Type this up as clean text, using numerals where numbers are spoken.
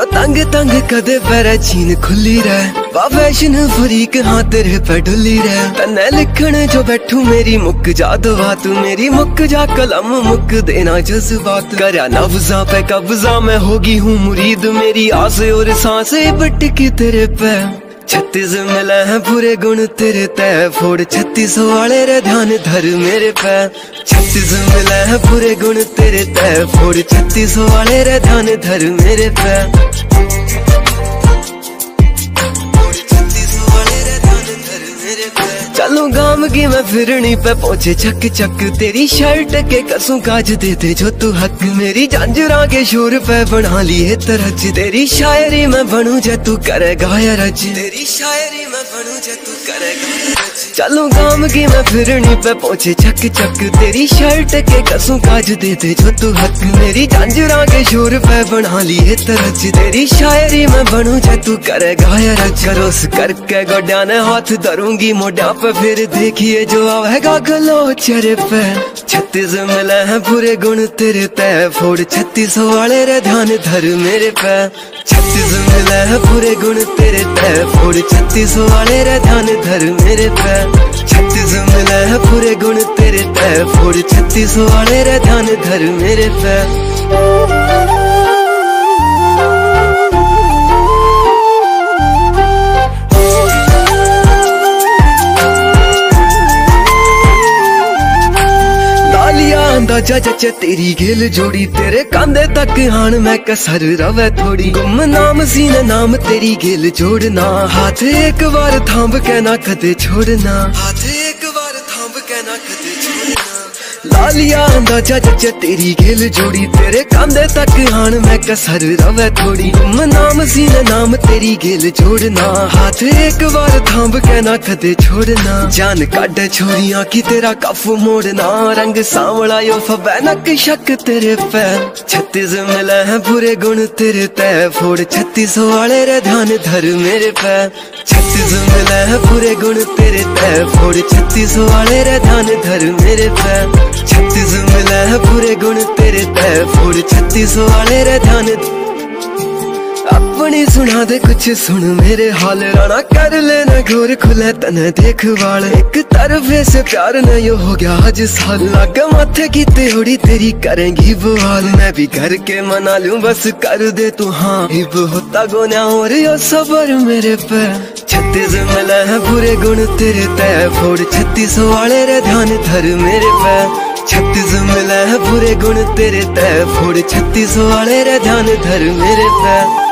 जो तंग तंग कदे पैरा जीन खुली रह, वा फैशन फरीक हाँ तेरे पे ढुली रह। तन्ने लिखण जो बैठू मेरी मुक जा दवा, तू मेरी मुक जा कलम मुक देना जज्बात। करा नब्जा पे कब्जा मैं होगी हूँ मुरीद, मेरी आस और सांसें बटकी तेरे पे। 36 मिला है पूरे गुण तेरे तय, फोड़ 3600 वाले रे ध्यान धर मेरे पे। 36 मिला है पूरे गुण तेरे तय, फोड़ 3600 वाले रे ध्यान धर मेरे पे। चलू गाम की मैं फिरनी पे पहुंचे चक चक, तेरी शर्ट के कसू काज देते जो तू हक। मेरी झांझरा के शोर पे बना लिए तरज, तेरी शायरी मैं बनू जे तू करेगा या रज, तेरी शायरी मैं बनू जे तू करेगा। चलू गाम की मैं फिरनी पे पहुंचे चक चक, तेरी शर्ट के कसू काज देते जो तू हक। मेरी झांझरा के शोर पे बना लिए तरज, तेरी शायरी मैं बनू जे तू करेगा या रज। रोस करके गोड्या ने हाथ धरूंगी मोढ़ा पे, फिर देखिए जो आवेगा गलो चेहरे पे। 36 मिला है पूरे गुण तेरे तय, फोड़ 3600 वाले रे ध्यान धर मेरे पे। 36 मिला है पूरे गुण तेरे तय, फोड़ 3600 वाले रे ध्यान धर मेरे पे। 36 मिला है पूरे गुण तेरे तय, फोड़ 3600 वाले रे ध्यान धर मेरे पे। अंदाजा जच तेरी गेल जोड़ी, तेरे कांधे तक हाण मैं कसर रवे थोड़ी। गुम नाम सीने नाम तेरी गेल जोड़ना, हाथ एक बार थांब के ना कदे छोड़ना, हाथ एक बार थांब के ना कदे छोड़ना। लालिया अंदाजा जच तेरी गेल जोड़ी, तेरे कांधे तक हाण मैं कसर रवे थोड़ी। गुम नाम सीने नाम तेरी गेल जोड़ना, हाथ एक बार थांब के ना कदे छोड़ना। जान काढ़े छोरियां की तेरा कफ मोड़ना, रंग सांवला यो फबैनक शक तेरे पे। 36 मिला है पूरे गुण तेरे तय, फोड़ 3600 वाले रे ध्यान धर मेरे पे। 36 मिला है पूरे गुण तेरे तय, फोड़ 3600 वाले रे ध्यान धर मेरे पे। 36 मिला है पूरे गुण तेरे तय, फोड़ 3600 वाले रे ध्यान। अपनी सुना दे कुछ सुन मेरे हाल, राणा कर लेना घोर खुले तने देख वाल। एक तरफे से प्यार न यो हो गया आज साल, लाग माथे की तेहड़ी तेरी करेंगी बवाल। मैं भी घर के मना लूं बस कर दे तू हाँ, इब होता गोना और यो सबर मेरे पे। 36 मिला है पूरे गुण तेरे तय, फोड़ 3600 वाले रे ध्यान धर मेरे पे। 36 मिला है पूरे गुण तेरे तय, फोड़ 3600 वाले रे ध्यान धर मेरे पे।